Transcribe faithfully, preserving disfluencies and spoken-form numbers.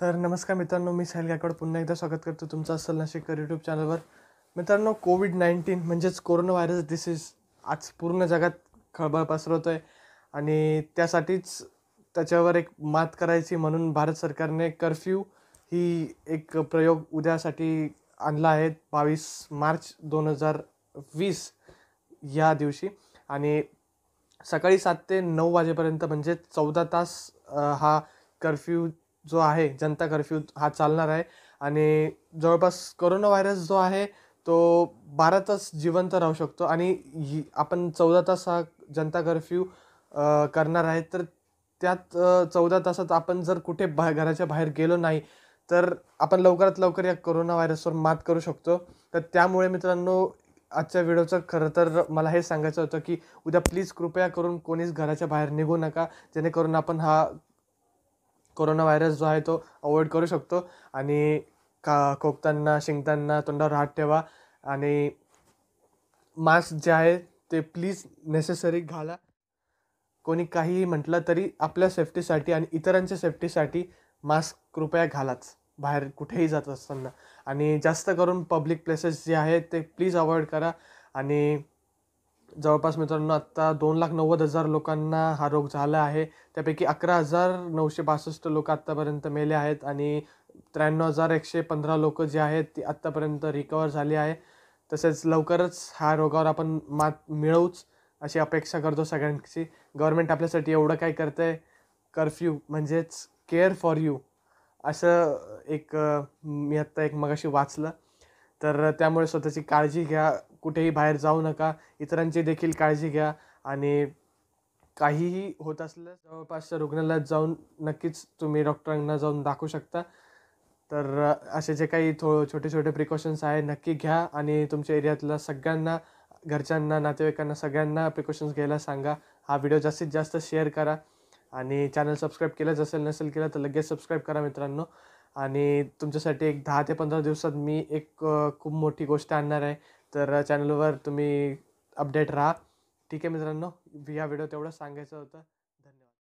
तर नमस्कार मित्रांनो, मी साहिल गायकवाड पुन्हा एकदा स्वागत करतो तुमचं अस्सल नाशिककर यूट्यूब चॅनलवर. मित्रांनो, कोविड नाईन्टीन म्हणजेच कोरोना व्हायरस डिसीज आज पूर्ण जगात खळबळ पसरवतो आहे आणि त्यासाठीच त्याच्यावर एक मात करायची म्हणून भारत सरकारने कर्फ्यू ही एक प्रयोग उद्यासाठी आणला आहे बावीस मार्च दोन हजार वीस या दिवशी. आणि सकाळी सात ते नऊ वाजेपर्यंत म्हणजे चौदा तास हा कर्फ्यू जो आहे, जनता कर्फ्यू हा चालणार आहे. आणि जवळपास कोरोना व्हायरस जो आहे तो बारा तास जिवंत राहू शकतो आणि आपण चौदा तास हा जनता कर्फ्यू करणार आहे. तर त्यात चौदा तासात आपण जर कुठे बा घराच्या बाहेर गेलो नाही तर आपण लवकरात लवकर या कोरोना व्हायरसवर मात करू शकतो. तर त्यामुळे मित्रांनो, आजच्या व्हिडिओचं खरं तर मला हे सांगायचं होतं की उद्या प्लीज कृपया करून कोणीच घराच्या बाहेर निघू नका, जेणेकरून आपण हा कोरोना व्हायरस जो आहे तो अवॉइड करू शकतो. आणि का खोकताना, शिंकताना तोंडावर हात ठेवा आणि मास्क जे आहे ते प्लीज नेसेसरी घाला. कोणी काहीही म्हटलं तरी आपल्या सेफ्टीसाठी आणि इतरांच्या सेफ्टीसाठी मास्क कृपया घालाच बाहेर कुठेही जात असताना. आणि जास्त करून पब्लिक प्लेसेस जे आहेत ते प्लीज अवॉइड करा. आणि जवळपास मित्रांनो, आत्ता दोन लाख नव्वद हजार लोकांना हा रोग झाला आहे. त्यापैकी अकरा हजार नऊशे बासष्ट लोक आत्तापर्यंत मेले आहेत आणि त्र्याण्णव हजार एकशे पंधरा लोकं जे आहेत ती आत्तापर्यंत रिकवर झाली आहे. तसेच लवकरच हा रोगावर आपण मात मिळवूच अशी अपेक्षा करतो सगळ्यांची. गव्हर्मेंट आपल्यासाठी एवढं काय करतं आहे, कर्फ्यू म्हणजेच केअर फॉर यू असं एक मी आत्ता एक मगाशी वाचलं. तर त्यामुळे स्वतःची काळजी घ्या, कुठेही बाहेर जाऊ नका, इतरांची देखील काळजी घ्या. आणि काहीही होत असल्यास जवळपासच्या रुग्णालयात जाऊन नक्कीच तुम्ही डॉक्टरांना जाऊन दाखवू शकता. तर असे जे काही थो छोटे छोटे प्रिकॉशन्स आहे नक्की घ्या आणि तुमच्या एरियातल्या सगळ्यांना, घरच्यांना, नातेवाईकांना सगळ्यांना प्रिकॉशन्स घ्यायला सांगा. हा व्हिडिओ जास्तीत जास्त शेअर करा आणि चॅनल सबस्क्राईब केलंच असेल नसेल केलं तर लगेच सबस्क्राईब करा मित्रांनो. आणि तुमच्यासाठी एक दहा ते पंधरा दिवसात मी एक खूप मोठी गोष्ट आणणार आहे, तर चॅनलवर तुम्ही अपडेट राहा. ठीक आहे मित्रांनो, या व्हिडिओ तेवढं सांगायचं होतं.